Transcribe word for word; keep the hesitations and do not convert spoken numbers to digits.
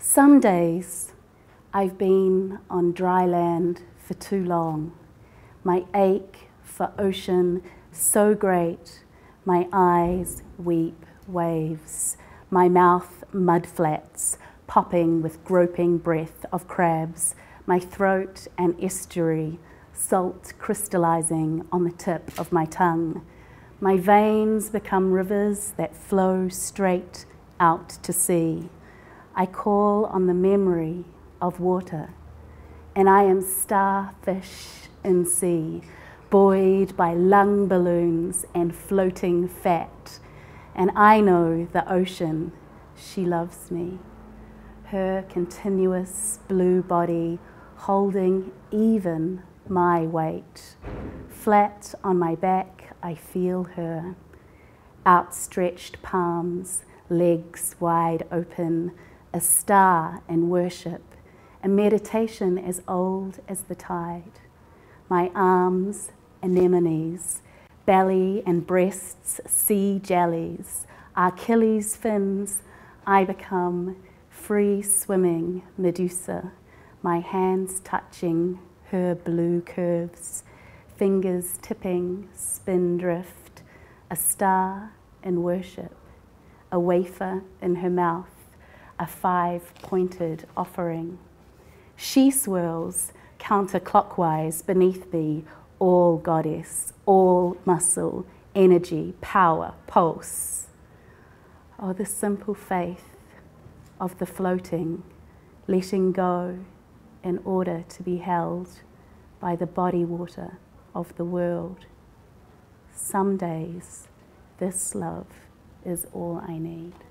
Some days I've been on dry land for too long, my ache for ocean so great, my eyes weep waves, my mouth mud flats, popping with groping breath of crabs, my throat an estuary, salt crystallizing on the tip of my tongue. My veins become rivers that flow straight out to sea. I call on the memory of water, and I am starfish in sea, buoyed by lung balloons and floating fat. And I know the ocean, she loves me. Her continuous blue body holding even my weight. Flat on my back, I feel her. Outstretched palms, legs wide open, a star in worship, a meditation as old as the tide. My arms, anemones, belly and breasts, sea jellies, Achilles fins, I become free swimming Medusa, my hands touching her blue curves, fingers tipping spindrift, a star in worship, a wafer in her mouth, a five-pointed offering. She swirls counterclockwise beneath me, all goddess, all muscle, energy, power, pulse. Oh, the simple faith of the floating, letting go in order to be held by the body water of the world. Some days, this love is all I need.